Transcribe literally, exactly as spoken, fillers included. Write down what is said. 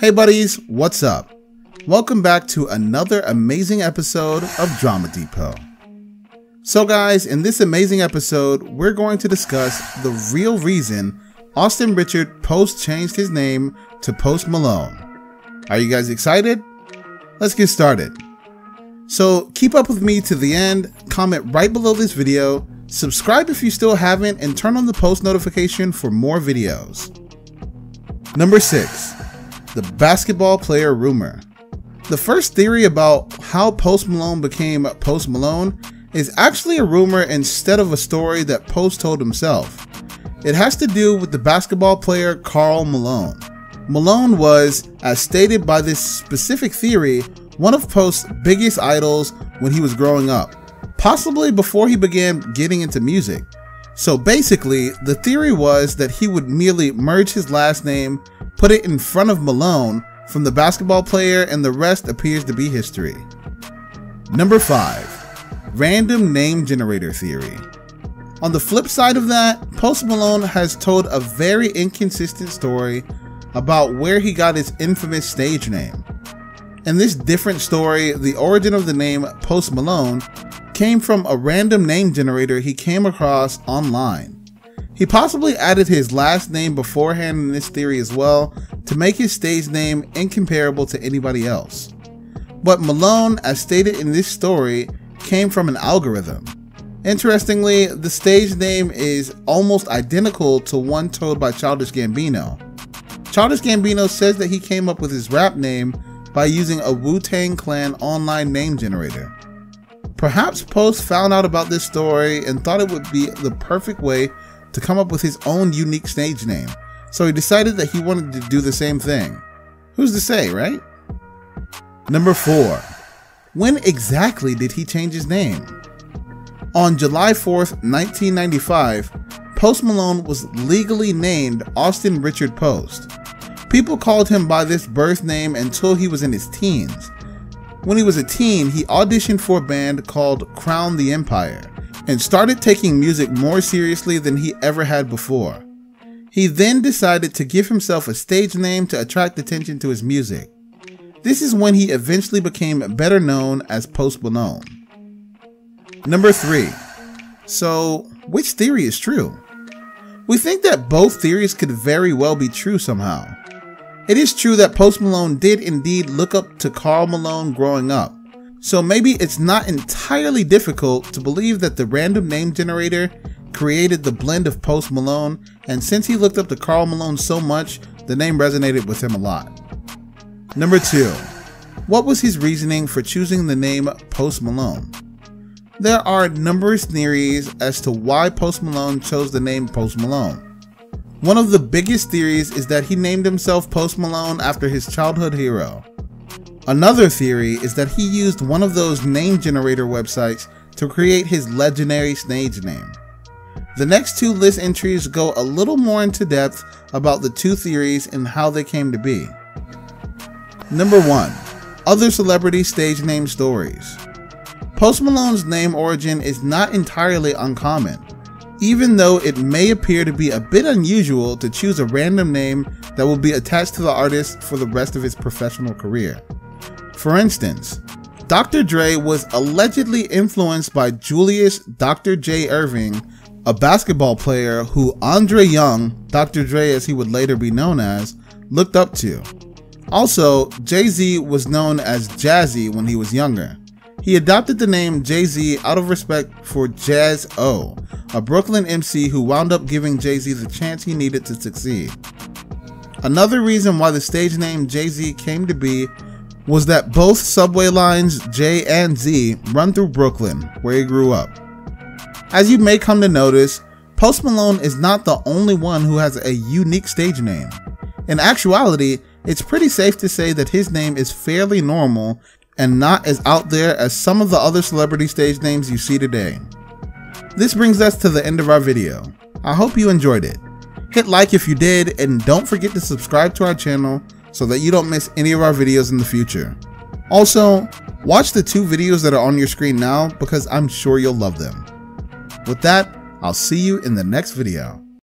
Hey buddies, what's up? Welcome back to another amazing episode of Drama Depot. So guys, in this amazing episode, we're going to discuss the real reason Austin Richard Post changed his name to Post Malone. Are you guys excited? Let's get started. So keep up with me to the end, comment right below this video, subscribe if you still haven't, and turn on the post notification for more videos. Number six, the basketball player rumor. The first theory about how Post Malone became Post Malone is actually a rumor instead of a story that Post told himself. It has to do with the basketball player Carl Malone. Malone was, as stated by this specific theory, one of Post's biggest idols when he was growing up, possibly before he began getting into music. So basically, the theory was that he would merely merge his last name, put it in front of Malone from the basketball player, and the rest appears to be history. Number five, random name generator theory. On the flip side of that, Post Malone has told a very inconsistent story about where he got his infamous stage name. In this different story, the origin of the name Post Malone came from a random name generator he came across online. He possibly added his last name beforehand in this theory as well to make his stage name incomparable to anybody else. But Malone, as stated in this story, came from an algorithm. Interestingly, the stage name is almost identical to one told by Childish Gambino. Childish Gambino says that he came up with his rap name by using a Wu-Tang Clan online name generator. Perhaps Post found out about this story and thought it would be the perfect way to come up with his own unique stage name, so he decided that he wanted to do the same thing. Who's to say, right? Number four, when exactly did he change his name? On July fourth, nineteen ninety-five, Post Malone was legally named Austin Richard Post. People called him by this birth name until he was in his teens. When he was a teen, he auditioned for a band called Crown the Empire and started taking music more seriously than he ever had before. He then decided to give himself a stage name to attract attention to his music. This is when he eventually became better known as Post Malone. Number three. So, which theory is true? We think that both theories could very well be true somehow. It is true that Post Malone did indeed look up to Carl Malone growing up, so maybe it's not entirely difficult to believe that the random name generator created the blend of Post Malone, and since he looked up to Carl Malone so much, the name resonated with him a lot. Number two, what was his reasoning for choosing the name Post Malone? There are numerous theories as to why Post Malone chose the name Post Malone. One of the biggest theories is that he named himself Post Malone after his childhood hero. Another theory is that he used one of those name generator websites to create his legendary stage name. The next two list entries go a little more into depth about the two theories and how they came to be. Number one, other celebrity stage name stories. Post Malone's name origin is not entirely uncommon, even though it may appear to be a bit unusual to choose a random name that will be attached to the artist for the rest of his professional career. For instance, Doctor Dre was allegedly influenced by Julius Doctor J. Irving, a basketball player who Andre Young, Doctor Dre as he would later be known as, looked up to. Also, Jay-Z was known as Jazzy when he was younger. He adopted the name Jay-Z out of respect for Jazz O, a Brooklyn M C who wound up giving Jay-Z the chance he needed to succeed. Another reason why the stage name Jay-Z came to be was that both subway lines J and Z run through Brooklyn, where he grew up. As you may come to notice, Post Malone is not the only one who has a unique stage name. In actuality, it's pretty safe to say that his name is fairly normal and not as out there as some of the other celebrity stage names you see today. This brings us to the end of our video. I hope you enjoyed it. Hit like if you did, and don't forget to subscribe to our channel so that you don't miss any of our videos in the future. Also, watch the two videos that are on your screen now because I'm sure you'll love them. With that, I'll see you in the next video.